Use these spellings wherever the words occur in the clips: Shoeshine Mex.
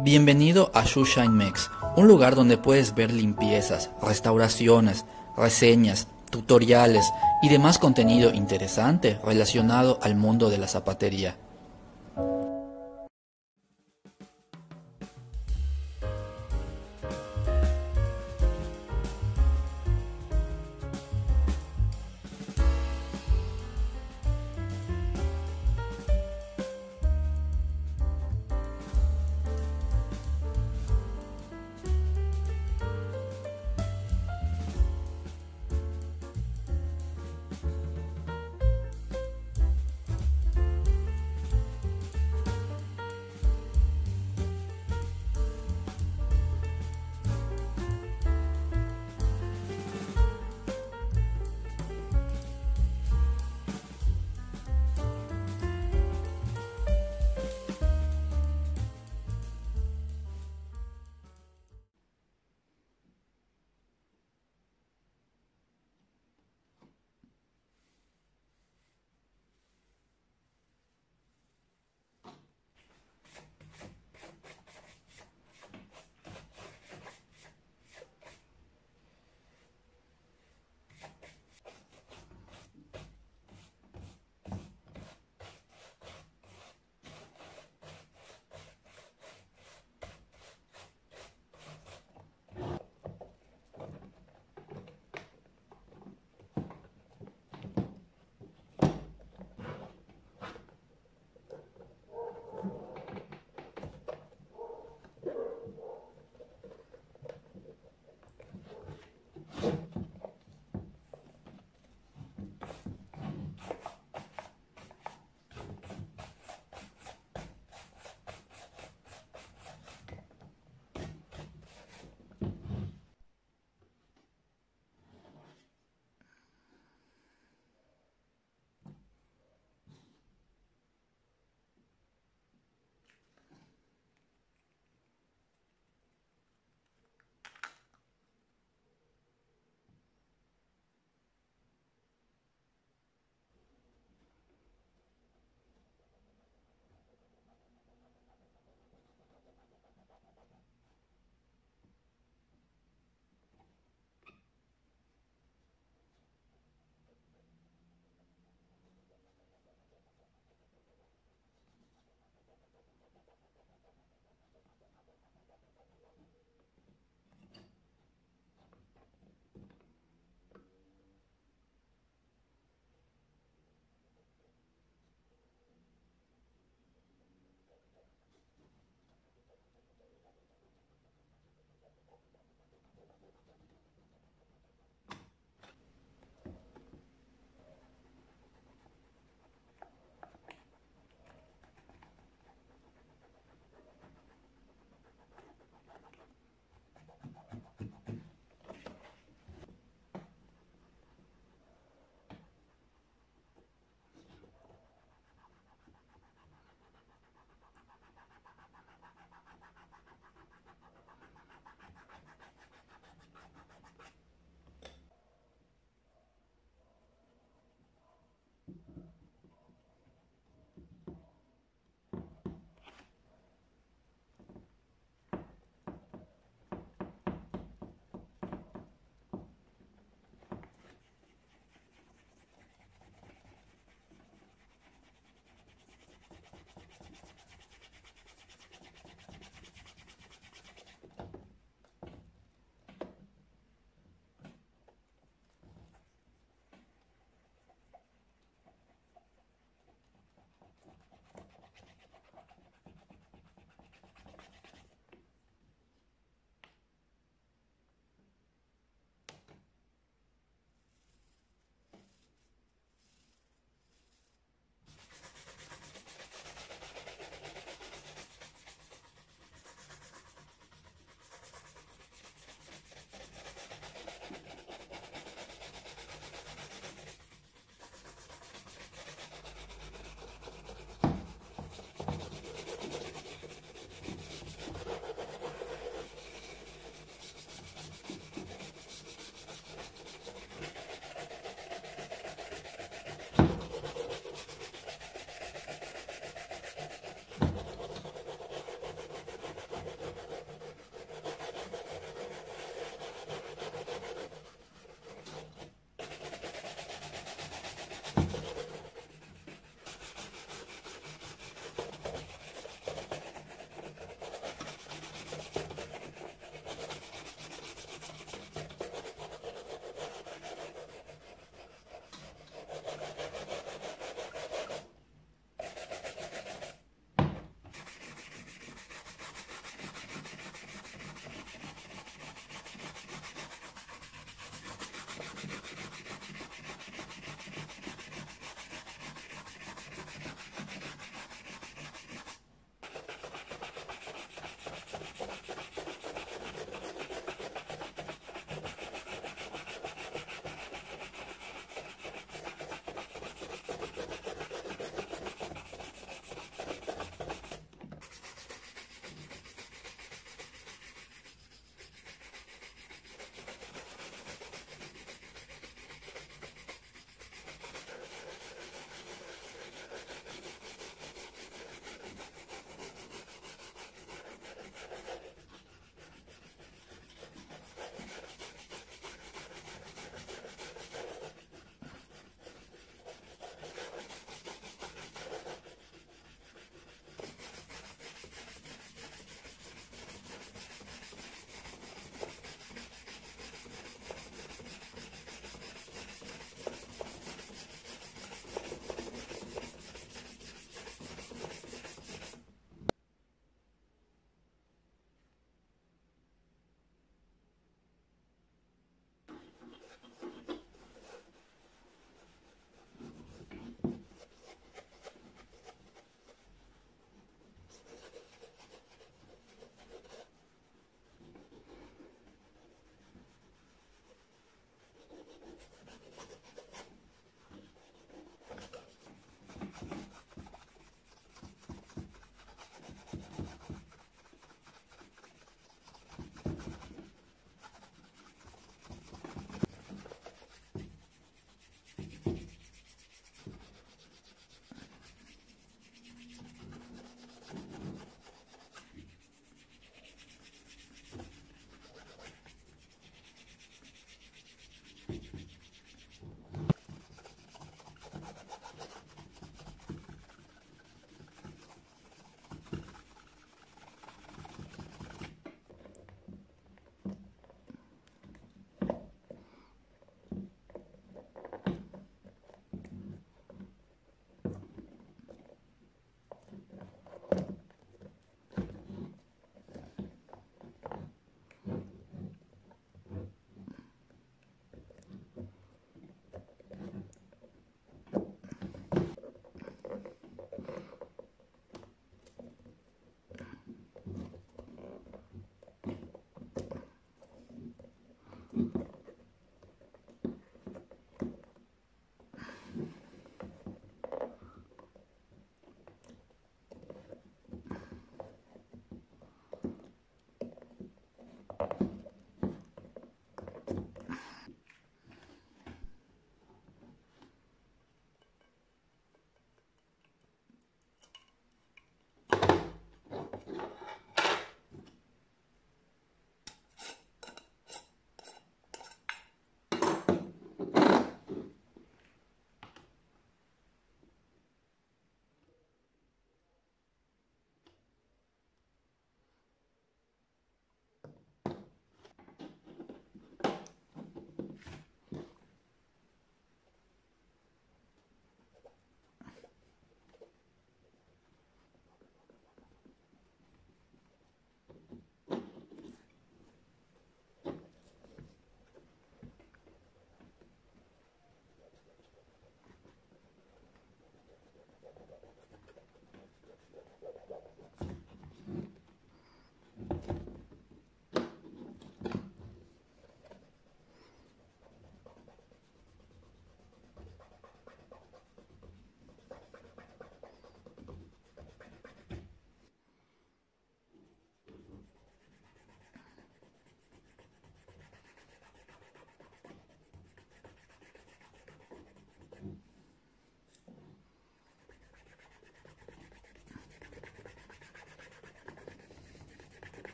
Bienvenido a Shoeshine Mex, un lugar donde puedes ver limpiezas, restauraciones, reseñas, tutoriales y demás contenido interesante relacionado al mundo de la zapatería.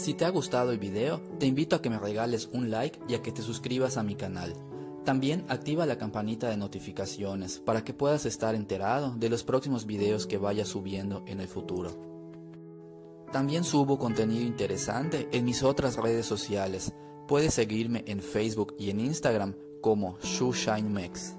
Si te ha gustado el video, te invito a que me regales un like y a que te suscribas a mi canal. También activa la campanita de notificaciones para que puedas estar enterado de los próximos videos que vaya subiendo en el futuro. También subo contenido interesante en mis otras redes sociales. Puedes seguirme en Facebook y en Instagram como Shoeshine Mex.